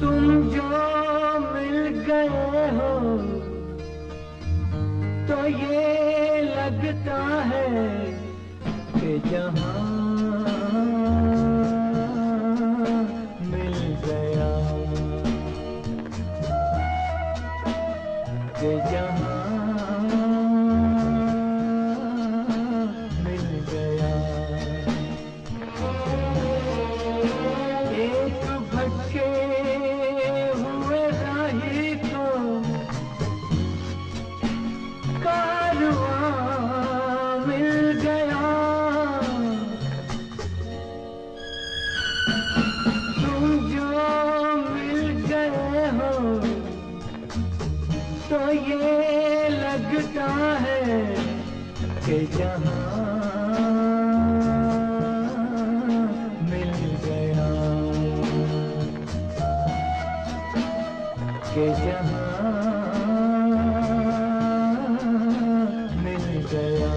तुम जो मिल गए हो तो ये लगता है कि जहां मिल गया कि जहां मिल गया। एक भटके हुए राही को कारवां मिल गया। तुम जो मिल गए हो तो ये लगता है कि जहां मिल गया कि जहां मिल गया।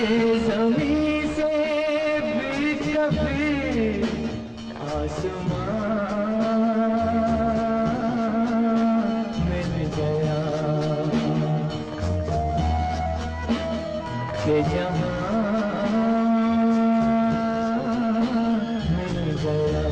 ये ज़मीं से भी कभी आसमान मिल गया कि जहां मिल गया।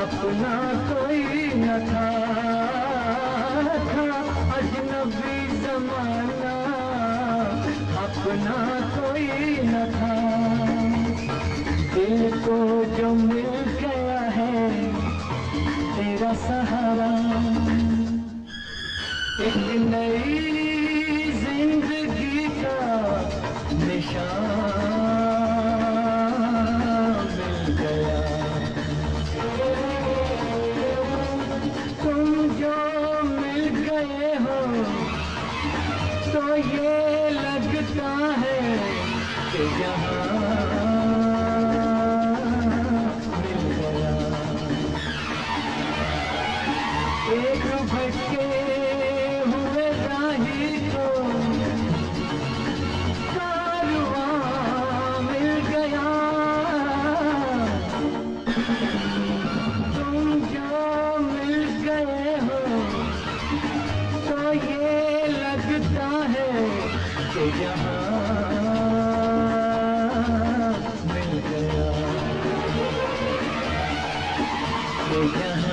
अपना कोई न था अजनबी ज़माना अपना कोई न था। दिल को जो मिल गया है तेरा सहारा एक नई जिंदगी का निशान तो ये लगता है कि जहां मिल गया। भटके हुए राही को कारवां मिल गया। तुम जो मिल गए हो तो ये लगता है कि यहाँ मिल गया।